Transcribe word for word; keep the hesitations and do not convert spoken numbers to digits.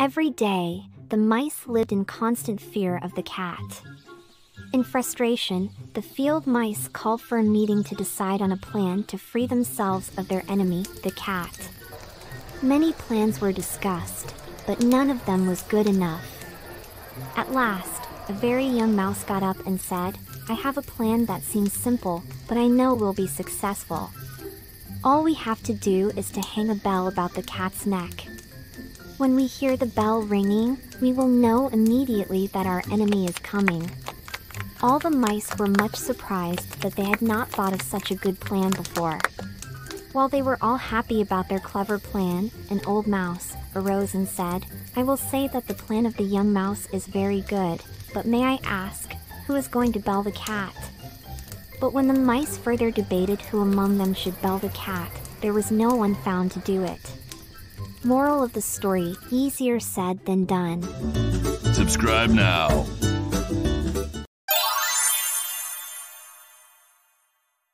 Every day, the mice lived in constant fear of the cat. In frustration, the field mice called for a meeting to decide on a plan to free themselves of their enemy, the cat. Many plans were discussed, but none of them was good enough. At last, a very young mouse got up and said, "I have a plan that seems simple, but I know we'll be successful. All we have to do is to hang a bell about the cat's neck. When we hear the bell ringing, we will know immediately that our enemy is coming." All the mice were much surprised that they had not thought of such a good plan before. While they were all happy about their clever plan, an old mouse arose and said, "I will say that the plan of the young mouse is very good, but may I ask, who is going to bell the cat?" But when the mice further debated who among them should bell the cat, there was no one found to do it. Moral of the story, easier said than done. Subscribe now.